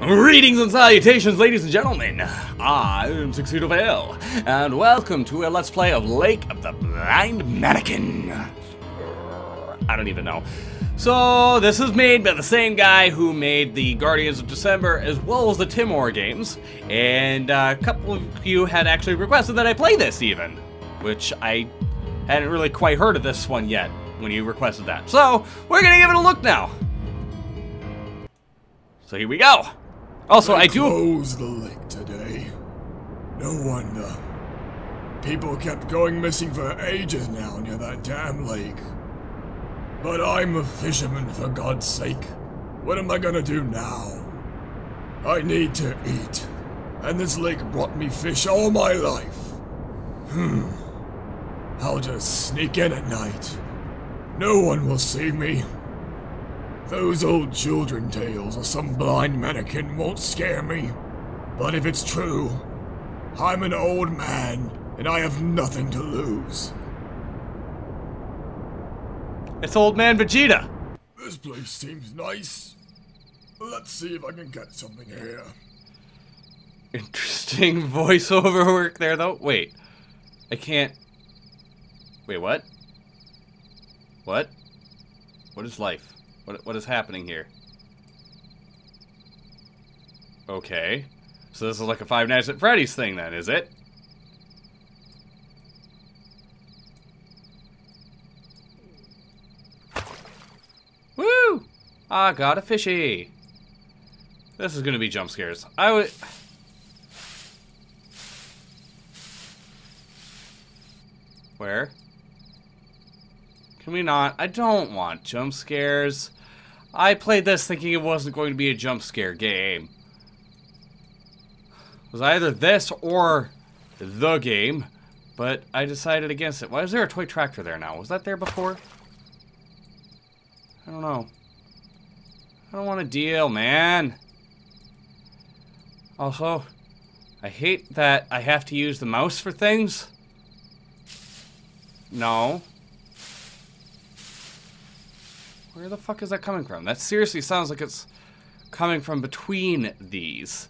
Greetings and salutations, ladies and gentlemen. I am Tuxedo Vaile, and welcome to a Let's Play of Lake of the Blind Mannequin. I don't even know. So, this is made by the same guy who made the Guardians of December as well as the Timore games, and a couple of you had actually requested that I play this even, which I hadn't really quite heard of this one yet when you requested that. So, we're gonna give it a look now. So here we go. Also, I do close the lake today. No wonder. People kept going missing for ages now near that damn lake. But I'm a fisherman, for God's sake. What am I gonna do now? I need to eat, and this lake brought me fish all my life. I'll just sneak in at night. No one will see me. Those old children tales of some blind mannequin won't scare me. But if it's true, I'm an old man and I have nothing to lose. It's old man Vegeta. This place seems nice. Let's see if I can get something here. Interesting voiceover work there though. Wait, I can't. Wait, what? What? What is life? What is happening here? Okay. So this is like a Five Nights at Freddy's thing then, is it? Woo! I got a fishy. This is gonna be jump scares. Where? Can we not? I don't want jump scares. I played this thinking it wasn't going to be a jump scare game. It was either this or the game, but I decided against it. Why is there a toy tractor there now? Was that there before? I don't know. I don't want to deal, man. Also, I hate that I have to use the mouse for things. No. Where the fuck is that coming from? That seriously sounds like it's coming from between these.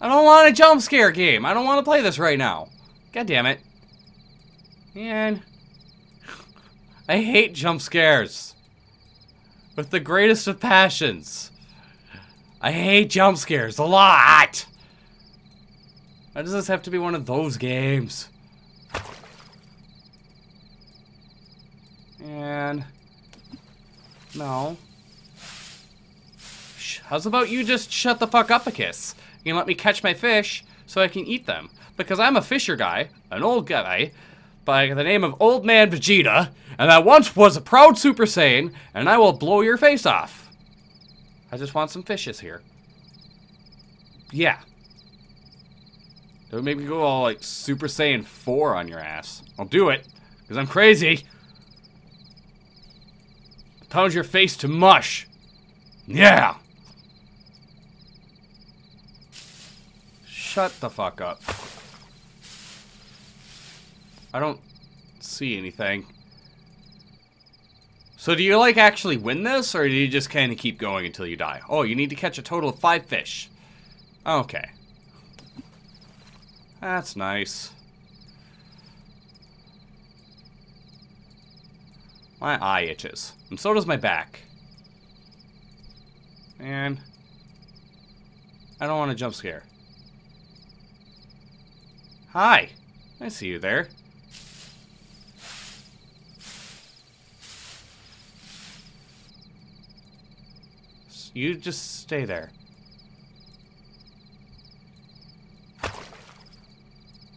I don't want a jump scare game. I don't want to play this right now. God damn it. Man. I hate jump scares. With the greatest of passions. I hate jump scares a lot. Why does this have to be one of those games? And... no. How's about you just shut the fuck up, Icus? You can let me catch my fish so I can eat them. Because I'm a fisher guy, an old guy, by the name of Old Man Vegeta, and I once was a proud Super Saiyan, and I will blow your face off. I just want some fishes here. Yeah. Don't make me go all like Super Saiyan 4 on your ass. I'll do it, because I'm crazy. Pound your face to mush. Yeah. Shut the fuck up. I don't see anything. So do you like actually win this, or do you just kind of keep going until you die? Oh, you need to catch a total of 5 fish. Okay. That's nice. My eye itches. And so does my back. Man. I don't want to jump scare. Hi. I see you there. You just stay there.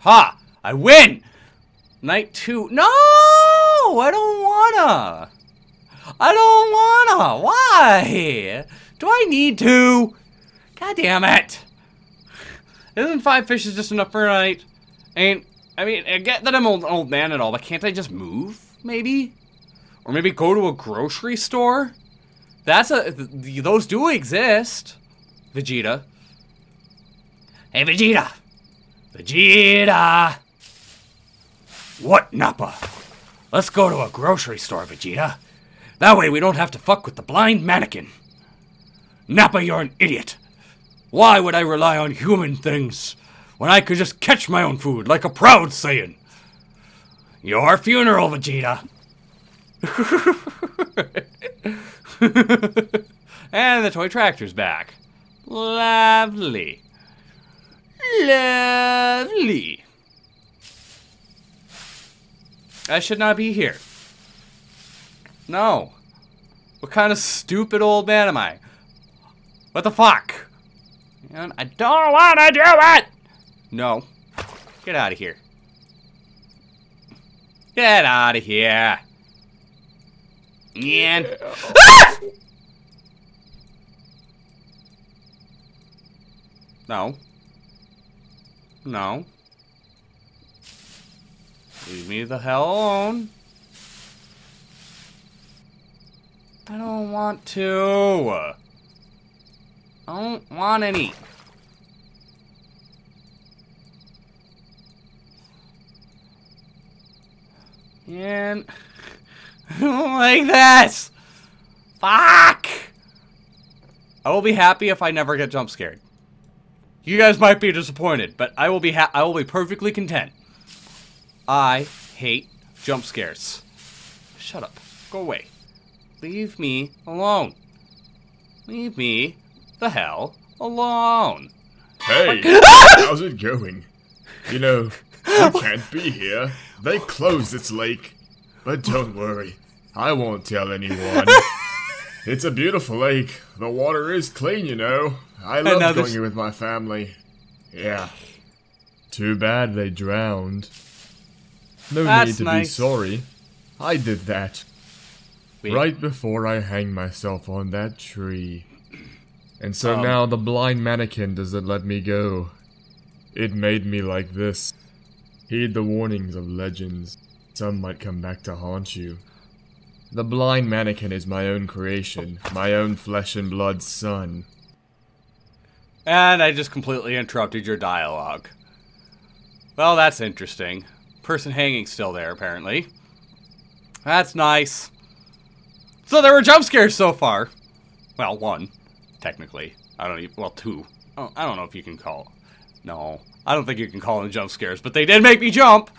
Ha! I win! Night 2. No! I don't wanna. I don't wanna. Why? Do I need to? God damn it. Isn't 5 fishes just enough for a night? And I mean, I get that I'm an old man and all, but can't I just move? Maybe? Or maybe go to a grocery store? Those do exist. Vegeta. Hey, Vegeta. Vegeta. What, Nappa? Let's go to a grocery store, Vegeta. That way we don't have to fuck with the blind mannequin. Nappa, you're an idiot. Why would I rely on human things when I could just catch my own food like a proud Saiyan? Your funeral, Vegeta. And the toy tractor's back. Lovely. Lovely. I should not be here. No. What kind of stupid old man am I? What the fuck? And I don't want to do it! No. Get out of here. Get out of here. And... yeah. Ah! No. No. Leave me the hell alone. I don't want to. I don't want any. And I don't like this. Fuck. I will be happy if I never get jump scared. You guys might be disappointed, but I will be perfectly content. I hate jump scares. Shut up. Go away. Leave me alone. Leave me the hell alone. Hey, how's it going? You know, you can't be here. They closed this lake. But don't worry, I won't tell anyone. It's a beautiful lake. The water is clean, you know. I love going here with my family. Yeah. Too bad they drowned. No need to be sorry. I did that. Wait. Right before I hang myself on that tree. And so now the blind mannequin doesn't let me go. It made me like this. Heed the warnings of legends. Some might come back to haunt you. The blind mannequin is my own creation. My own flesh and blood son. And I just completely interrupted your dialogue. Well, that's interesting. Person hanging still there, apparently. That's nice. So there were jump scares so far. Well, one, technically. I don't even, well, two. I don't know if you can call. No, I don't think you can call them jump scares, but they did make me jump.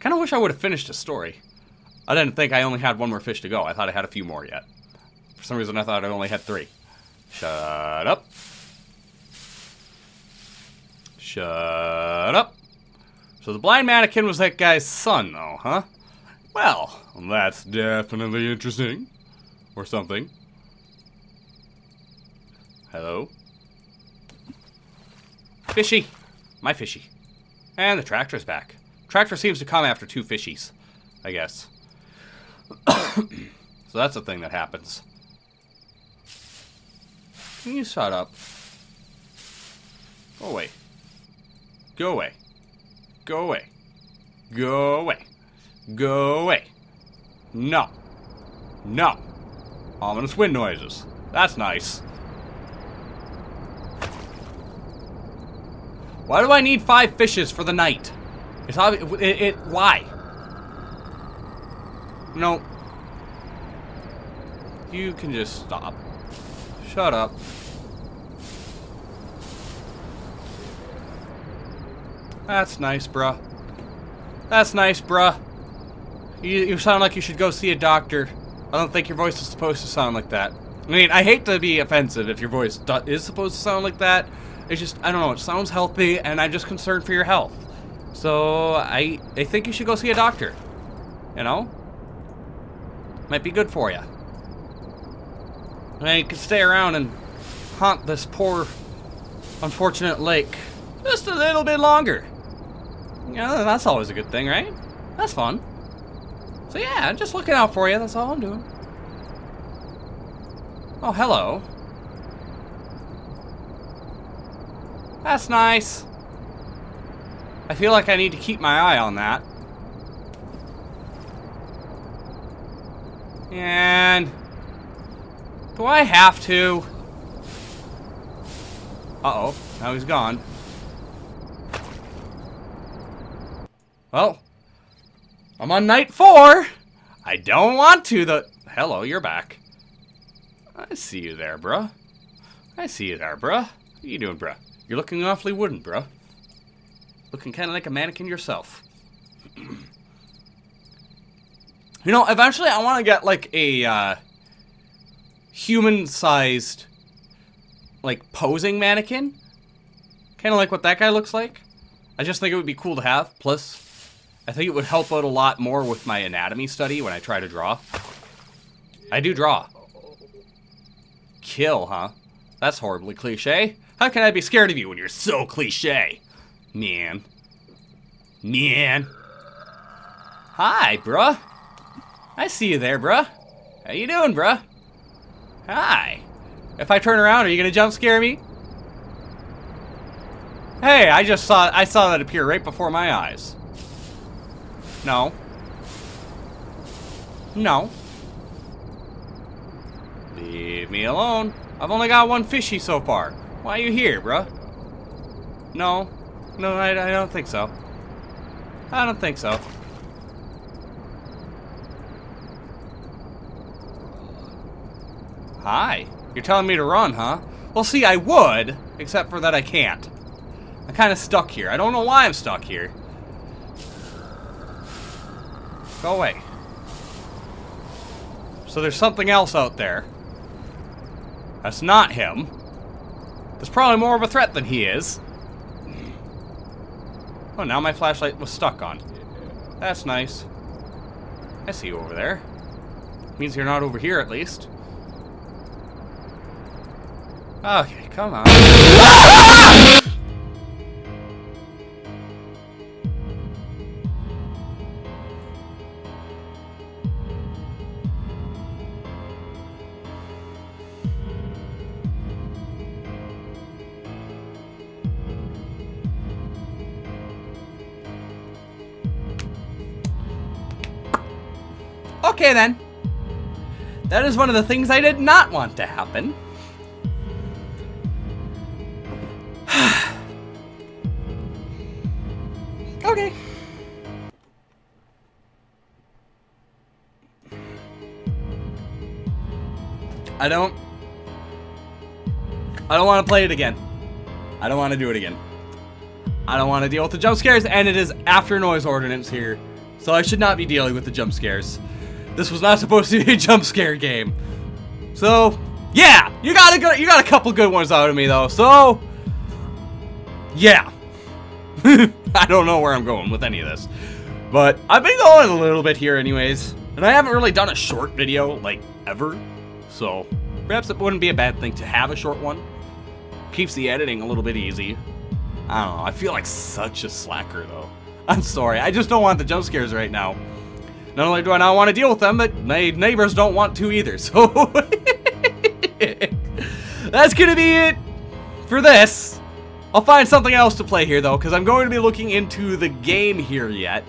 Kind of wish I would have finished the story. I didn't think I only had one more fish to go. I thought I had a few more yet. For some reason, I thought I only had three. Shut up. Shut up. So the blind mannequin was that guy's son, though, huh? Well, that's definitely interesting. Or something. Hello? Fishy. My fishy. And the tractor's back. Tractor seems to come after two fishies, I guess. So that's a thing that happens. Can you shut up? Go away. Go away. Go away. Go away. Go away. No. No. Ominous wind noises. That's nice. Why do I need 5 fishes for the night? It's obvious. Why? No. You can just stop. Shut up. That's nice, bruh. That's nice, bruh. You sound like you should go see a doctor. I don't think your voice is supposed to sound like that. I mean, I hate to be offensive if your voice is supposed to sound like that. It's just, I don't know, it sounds healthy, and I'm just concerned for your health. So, I think you should go see a doctor. You know? Might be good for you. And you can stay around and haunt this poor, unfortunate lake just a little bit longer. Yeah, that's always a good thing, right? That's fun. So yeah, I'm just looking out for you. That's all I'm doing. Oh, hello. That's nice. I feel like I need to keep my eye on that. And... do I have to? Uh-oh. Now he's gone. Well, I'm on night 4. I don't want to. Hello, you're back. I see you there, bruh. I see you there, bruh. What are you doing, bruh? You're looking awfully wooden, bruh. Looking kind of like a mannequin yourself. You know, eventually I want to get, like, a, human-sized, like, posing mannequin. Kind of like what that guy looks like. I just think it would be cool to have. Plus, I think it would help out a lot more with my anatomy study when I try to draw. I do draw. Kill, huh? That's horribly cliche. How can I be scared of you when you're so cliche? Man. Man. Hi, bruh. I see you there, bruh. How you doing, bruh? Hi. If I turn around, are you gonna jump scare me? Hey, I saw that appear right before my eyes. No. No. Leave me alone. I've only got one fishy so far. Why are you here, bruh? No. No, I don't think so. I don't think so. Hi. You're telling me to run, huh? Well, see, I would, except for that I can't. I'm kind of stuck here. I don't know why I'm stuck here. Go away. So there's something else out there. That's not him. There's probably more of a threat than he is. Oh, now my flashlight was stuck on. That's nice. I see you over there. Means you're not over here, at least. Okay, come on. Okay, then. That is one of the things I did not want to happen. Okay. I don't want to play it again. I don't want to do it again. I don't want to deal with the jump scares, and it is after noise ordinance here, so I should not be dealing with the jump scares. This was not supposed to be a jump scare game. So, yeah, you got a couple good ones out of me though. So, yeah. I don't know where I'm going with any of this, but I've been going a little bit here anyways, and I haven't really done a short video, like, ever, so perhaps it wouldn't be a bad thing to have a short one. Keeps the editing a little bit easy. I don't know, I feel like such a slacker, though. I'm sorry, I just don't want the jump scares right now. Not only do I not want to deal with them, but my neighbors don't want to either, so... That's gonna be it for this. I'll find something else to play here, though, because I'm going to be looking into the game here yet.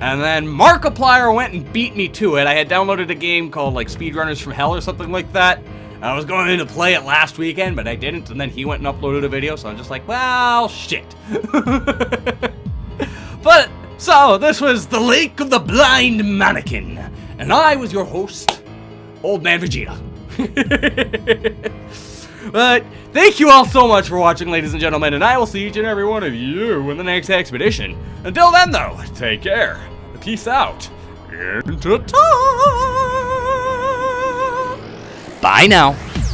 And then Markiplier went and beat me to it. I had downloaded a game called, like, Speedrunners from Hell or something like that. I was going to play it last weekend, but I didn't, and then he went and uploaded a video, so I'm just like, well, shit. But, so, this was the Lake of the Blind Mannequin, and I was your host, Old Man Vegeta. But thank you all so much for watching, ladies and gentlemen, and I will see each and every one of you in the next expedition. Until then, though, take care, peace out, and ta-ta! Bye now.